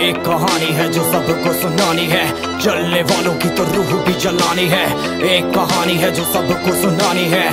एक कहानी है जो सबको सुनानी है, जलने वालों की तो रूह भी जलानी है। एक कहानी है जो सबको सुनानी है,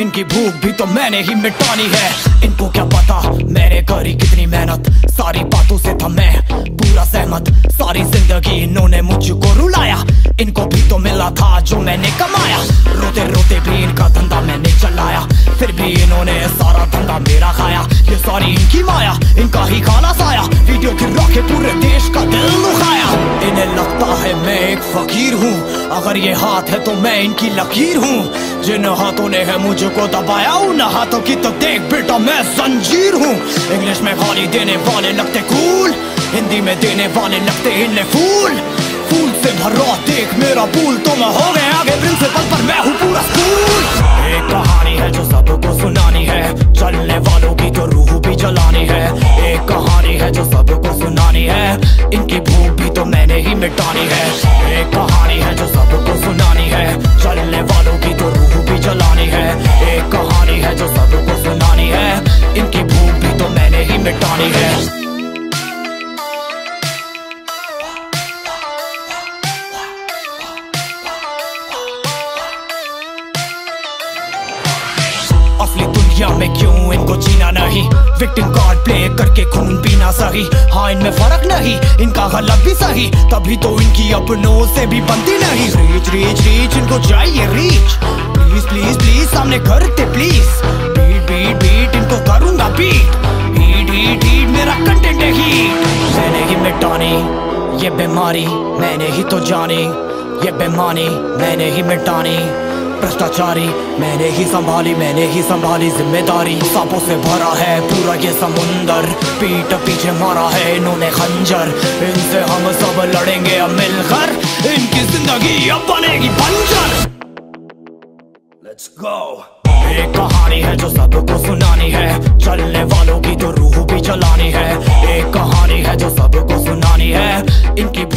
इनकी भूख भी तो मैंने ही मिटानी है। इनको क्या पता मैंने करी कितनी मेहनत, सारी बातों से था मैं पूरा सहमत। सारी जिंदगी इन्होंने मुझको रुलाया, इनको भी तो मिला था जो मैंने कमाया। रोते रोते भी इनका धंधा मैंने चलाया, फिर भी इन्होंने सारा धंधा मेरा खाया। ये सारी इनकी माया, इनका ही खाना साया, वीडियो खिलवा के पूरे देश का दिल दुखाया। इन्हें लगता है मैं एक फकीर हूँ, अगर ये हाथ है तो मैं इनकी लकीर हूँ। जिन हाथों ने है मुझको दबाया, उन हाथों की तो देख बेटा मैं जंजीर हूँ। इंग्लिश में गाली देने वाले लगते कूल, हिंदी में देने वाले लगते इन्हें फूल। फूल से भरा देख मेरा फूल, तो मैं हो गया आगे प्रिंसिपल पर मैं हूँ पूरा स्कूल। एक कहानी है जो सबको सुनानी है, चलने वालों की तो रूह भी जलानी है। एक कहानी है जो सबको सुनानी है, इनकी भूख भी तो मैंने ही मिटानी है। एक कहानी है जो सबको सुनानी है, चलने वालों की तो रूह भी जलानी है। एक कहानी है जो सबको सुनानी है, इनकी भूख भी तो मैंने ही मिटानी है। असली दुनिया में क्यों इनको जीना नहीं, विक्टिम कार्ड प्ले करके खून पीना सही। हाँ इनमें फर्क नहीं, इनका गलत भी सही, तभी तो इनकी अपनों से भी बनती नहीं। रीच रीच रीच इनको चाहिए रीच, प्लीज प्लीज प्लीज सामने करते प्लीज। बीट बीट बीट इनको करूंगा बीट, हीट हीट हीट मेरा कंटेंट है हीट। मैंने ही मिटानी ये बीमारी, मैंने ही तो जानी ये बेमानी। मैंने ही मिटानी भ्रष्टाचारी, मैंने ही संभाली, मैंने ही संभाली जिम्मेदारी। सांपों से भरा है पूरा ये समुंदर, पीठ पीछे मारा है इन्होंने खंजर। इनसे हम सब लड़ेंगे अब मिलकर, इनकी जिंदगी अब बनेगी बंजर। Let's go। एक कहानी है जो सबको सुनानी है, चलने वालों की तो रूह भी जलानी है। एक कहानी है जो सबको सुनानी है, इनकी